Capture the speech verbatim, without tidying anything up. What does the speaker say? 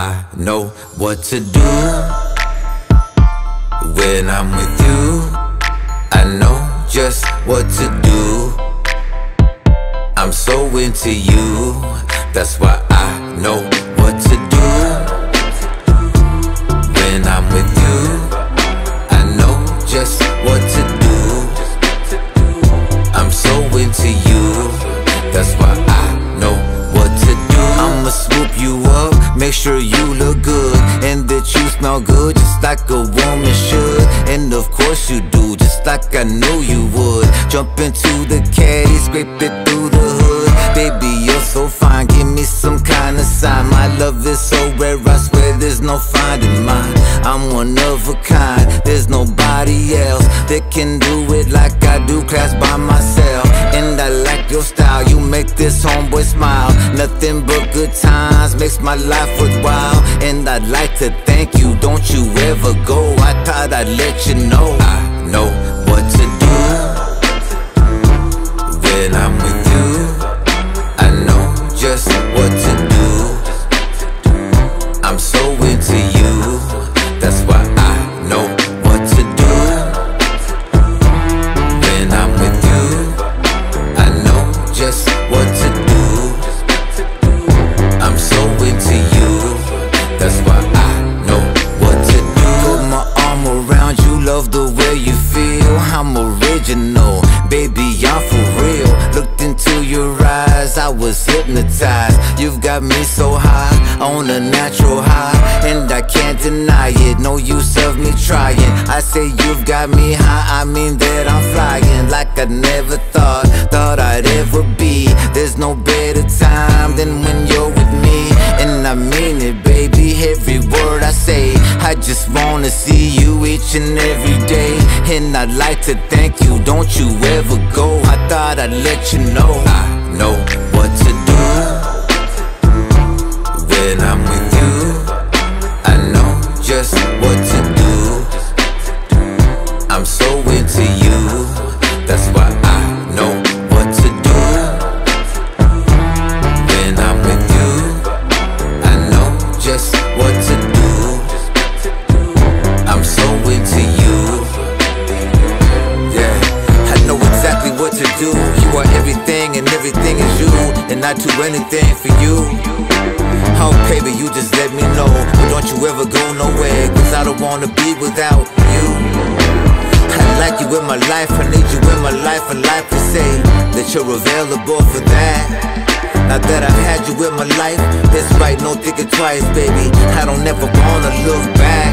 I know what to do when I'm with you. I know just what to do. I'm so into you. That's why I know what to do when I'm with you. I know just what to do. I'm so into you. That's why I know what to do. I'ma swoop you up, make sure you look good, and that you smell good, just like a woman should. And of course you do, just like I knew you would. Jump into the caddy, scrape it through the hood. Baby, you're so fine, give me some kind of sign. My love is so rare, I swear there's no finding mine. I'm one of a kind, there's nobody else that can do it like I do, class by myself. And I like your style, you make this homeboy smile. Nothing but good times makes my life worthwhile. And I'd like to thank you, don't you ever go. I thought I'd let you know I know what to do when I'm with you. I know just what to do. I'm so into you. That's why I know what to do when I'm with you. I know just what to do. I'm so into you. That's why I know what to do. Put my arm around you, love the way you feel. I'm original, baby, I'm for real. Looked into your eyes, I was hypnotized. You've got me so high, on a natural high, and I can't deny it, no use of me trying. I say you've got me high, I mean that I'm flying. Like I never thought, thought I'd ever be. There's no better time than when you're with me. And I mean it, baby, every word I say. I just wanna see you each and every day. And I'd like to thank you, don't you ever go. I thought I'd let you know I know what to do when I'm with you. I know just what to do. I'm so into you. That's why I know what to do when I'm with you. I know just what to do. I'm so into you. Yeah, I know exactly what to do. You are everything and everything is you, and I'd do anything for you. Oh baby, you just let me know, but don't you ever go nowhere, cause I don't wanna be without you. I like you in my life, I need you in my life. I'd like to say that you're available for that. Now that I've had you in my life, that's right, no thinking twice, baby. I don't ever wanna look back.